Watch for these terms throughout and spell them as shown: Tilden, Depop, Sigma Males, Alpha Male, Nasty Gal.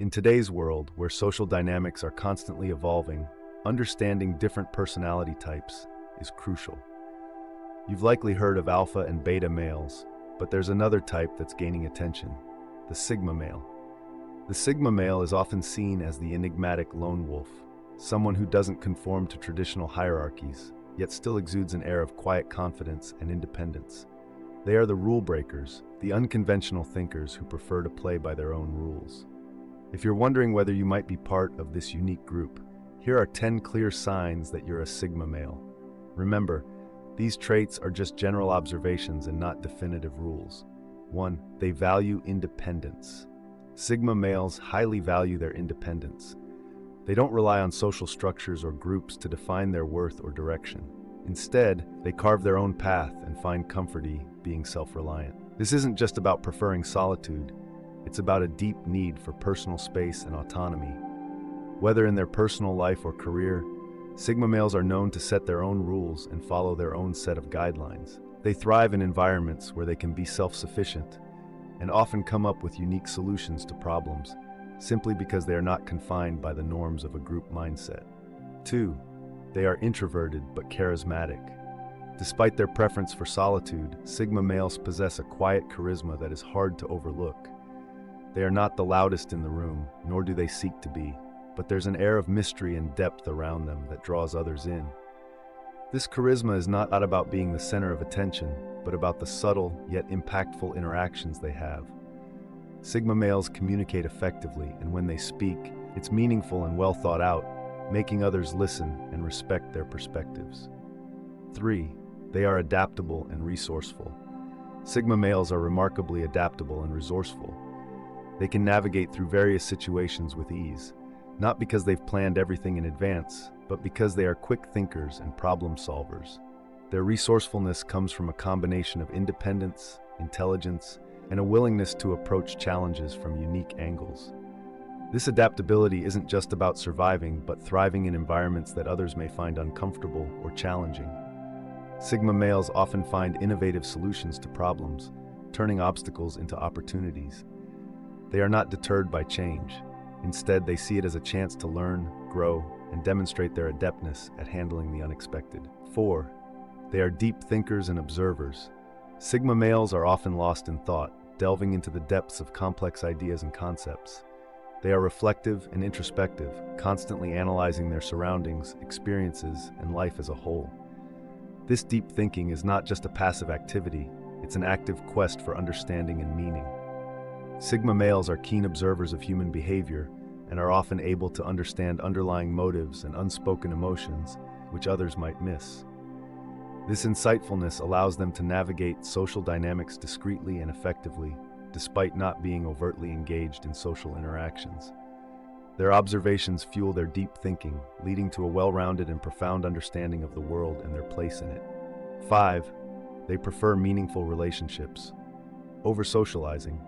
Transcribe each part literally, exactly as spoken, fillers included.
In today's world, where social dynamics are constantly evolving, understanding different personality types is crucial. You've likely heard of alpha and beta males, but there's another type that's gaining attention, the sigma male. The sigma male is often seen as the enigmatic lone wolf, someone who doesn't conform to traditional hierarchies, yet still exudes an air of quiet confidence and independence. They are the rule breakers, the unconventional thinkers who prefer to play by their own rules. If you're wondering whether you might be part of this unique group, here are ten clear signs that you're a sigma male. Remember, these traits are just general observations and not definitive rules. one They value independence. Sigma males highly value their independence. They don't rely on social structures or groups to define their worth or direction. Instead, they carve their own path and find comfort in being self-reliant. This isn't just about preferring solitude. It's about a deep need for personal space and autonomy. Whether in their personal life or career, sigma males are known to set their own rules and follow their own set of guidelines. They thrive in environments where they can be self-sufficient and often come up with unique solutions to problems, simply because they are not confined by the norms of a group mindset. two They are introverted but charismatic. Despite their preference for solitude, sigma males possess a quiet charisma that is hard to overlook. They are not the loudest in the room, nor do they seek to be, but there's an air of mystery and depth around them that draws others in. This charisma is not about being the center of attention, but about the subtle yet impactful interactions they have. Sigma males communicate effectively, and when they speak, it's meaningful and well thought out, making others listen and respect their perspectives. three They are adaptable and resourceful. Sigma males are remarkably adaptable and resourceful. They can navigate through various situations with ease, not because they've planned everything in advance, but because they are quick thinkers and problem solvers. Their resourcefulness comes from a combination of independence, intelligence, and a willingness to approach challenges from unique angles. This adaptability isn't just about surviving, but thriving in environments that others may find uncomfortable or challenging. Sigma males often find innovative solutions to problems, turning obstacles into opportunities. They are not deterred by change. Instead, they see it as a chance to learn, grow, and demonstrate their adeptness at handling the unexpected. four They are deep thinkers and observers. Sigma males are often lost in thought, delving into the depths of complex ideas and concepts. They are reflective and introspective, constantly analyzing their surroundings, experiences, and life as a whole. This deep thinking is not just a passive activity, it's an active quest for understanding and meaning. Sigma males are keen observers of human behavior and are often able to understand underlying motives and unspoken emotions which others might miss. This insightfulness allows them to navigate social dynamics discreetly and effectively, despite not being overtly engaged in social interactions. Their observations fuel their deep thinking, leading to a well-rounded and profound understanding of the world and their place in it. five They prefer meaningful relationships over socializing.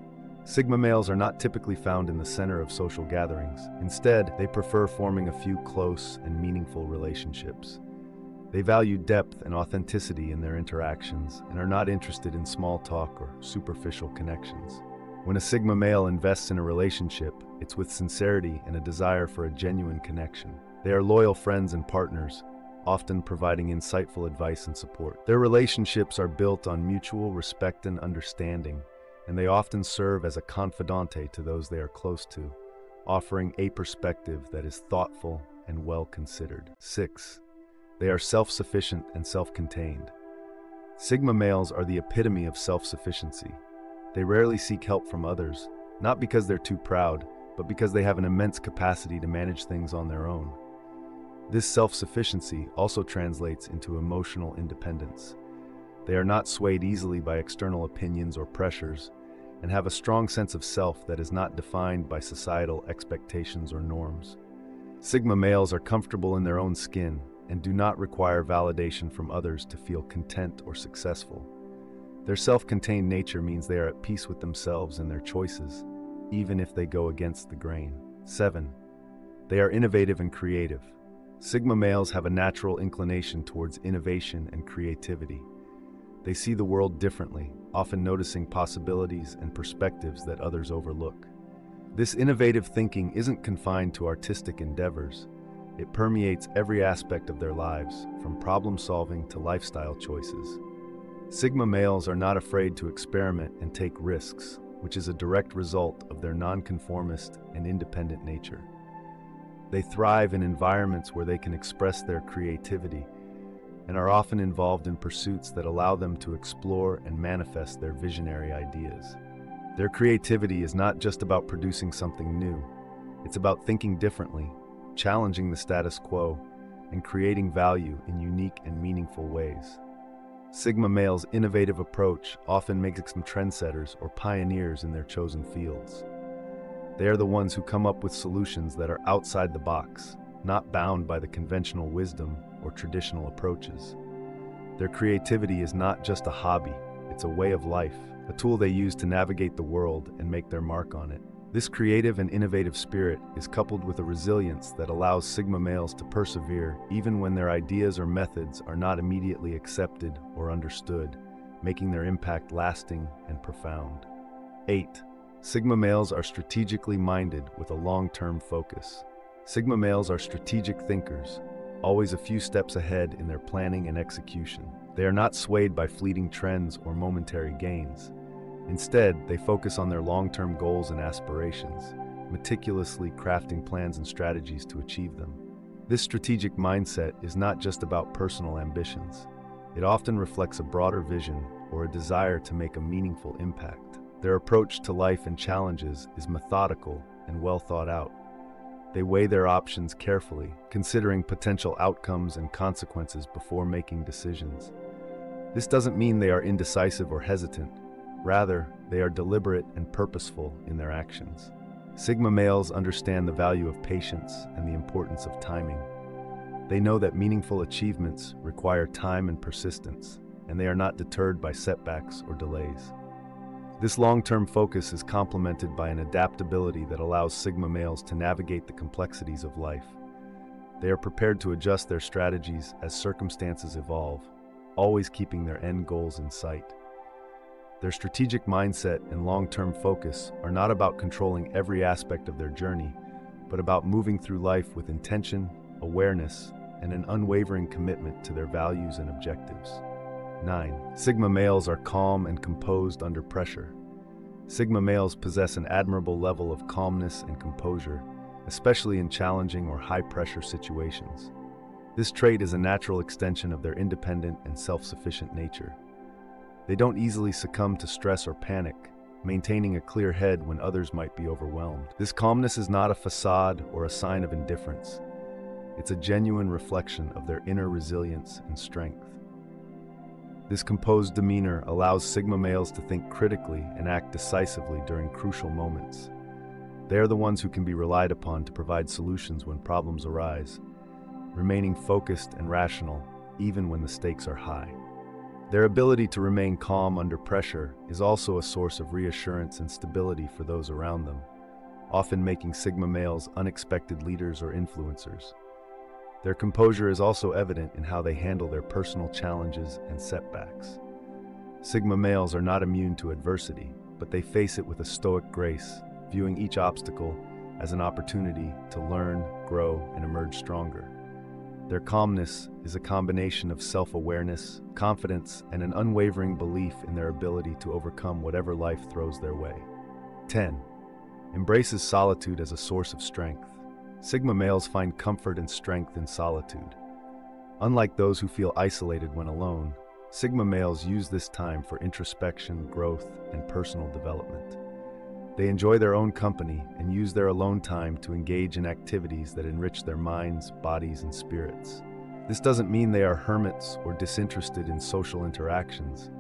Sigma males are not typically found in the center of social gatherings. Instead, they prefer forming a few close and meaningful relationships. They value depth and authenticity in their interactions and are not interested in small talk or superficial connections. When a sigma male invests in a relationship, it's with sincerity and a desire for a genuine connection. They are loyal friends and partners, often providing insightful advice and support. Their relationships are built on mutual respect and understanding, and they often serve as a confidante to those they are close to, offering a perspective that is thoughtful and well considered. six They are self-sufficient and self-contained. Sigma males are the epitome of self-sufficiency. They rarely seek help from others, not because they're too proud, but because they have an immense capacity to manage things on their own. This self-sufficiency also translates into emotional independence. They are not swayed easily by external opinions or pressures, and have a strong sense of self that is not defined by societal expectations or norms. Sigma males are comfortable in their own skin and do not require validation from others to feel content or successful. Their self-contained nature means they are at peace with themselves and their choices, even if they go against the grain. seven They are innovative and creative. Sigma males have a natural inclination towards innovation and creativity. They see the world differently, often noticing possibilities and perspectives that others overlook. This innovative thinking isn't confined to artistic endeavors. It permeates every aspect of their lives, from problem solving to lifestyle choices. Sigma males are not afraid to experiment and take risks, which is a direct result of their nonconformist and independent nature. They thrive in environments where they can express their creativity and are often involved in pursuits that allow them to explore and manifest their visionary ideas. Their creativity is not just about producing something new. It's about thinking differently, challenging the status quo, and creating value in unique and meaningful ways. Sigma males' innovative approach often makes them trendsetters or pioneers in their chosen fields. They are the ones who come up with solutions that are outside the box, not bound by the conventional wisdom or traditional approaches. Their creativity is not just a hobby, it's a way of life, a tool they use to navigate the world and make their mark on it. This creative and innovative spirit is coupled with a resilience that allows Sigma males to persevere even when their ideas or methods are not immediately accepted or understood, making their impact lasting and profound. Eight. Sigma males are strategically minded with a long-term focus. Sigma males are strategic thinkers, always a few steps ahead in their planning and execution. They are not swayed by fleeting trends or momentary gains. Instead, they focus on their long-term goals and aspirations, meticulously crafting plans and strategies to achieve them. This strategic mindset is not just about personal ambitions. It often reflects a broader vision or a desire to make a meaningful impact. Their approach to life and challenges is methodical and well thought out. They weigh their options carefully, considering potential outcomes and consequences before making decisions. This doesn't mean they are indecisive or hesitant. Rather, they are deliberate and purposeful in their actions. Sigma males understand the value of patience and the importance of timing. They know that meaningful achievements require time and persistence, and they are not deterred by setbacks or delays. This long-term focus is complemented by an adaptability that allows Sigma males to navigate the complexities of life. They are prepared to adjust their strategies as circumstances evolve, always keeping their end goals in sight. Their strategic mindset and long-term focus are not about controlling every aspect of their journey, but about moving through life with intention, awareness, and an unwavering commitment to their values and objectives. Nine. Sigma males are calm and composed under pressure. Sigma males possess an admirable level of calmness and composure, especially in challenging or high-pressure situations. This trait is a natural extension of their independent and self-sufficient nature. They don't easily succumb to stress or panic, maintaining a clear head when others might be overwhelmed. This calmness is not a facade or a sign of indifference. It's a genuine reflection of their inner resilience and strength. This composed demeanor allows Sigma males to think critically and act decisively during crucial moments. They are the ones who can be relied upon to provide solutions when problems arise, remaining focused and rational even when the stakes are high. Their ability to remain calm under pressure is also a source of reassurance and stability for those around them, often making Sigma males unexpected leaders or influencers. Their composure is also evident in how they handle their personal challenges and setbacks. Sigma males are not immune to adversity, but they face it with a stoic grace, viewing each obstacle as an opportunity to learn, grow, and emerge stronger. Their calmness is a combination of self-awareness, confidence, and an unwavering belief in their ability to overcome whatever life throws their way. Ten. Embraces solitude as a source of strength. Sigma males find comfort and strength in solitude. Unlike those who feel isolated when alone, Sigma males use this time for introspection, growth, and personal development. They enjoy their own company and use their alone time to engage in activities that enrich their minds, bodies, and spirits. This doesn't mean they are hermits or disinterested in social interactions,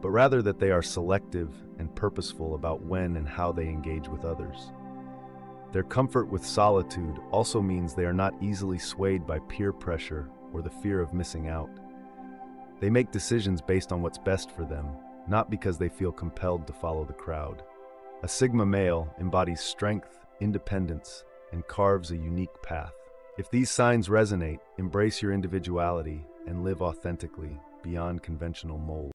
but rather that they are selective and purposeful about when and how they engage with others. Their comfort with solitude also means they are not easily swayed by peer pressure or the fear of missing out. They make decisions based on what's best for them, not because they feel compelled to follow the crowd. A Sigma male embodies strength, independence, and carves a unique path. If these signs resonate, embrace your individuality and live authentically beyond conventional molds.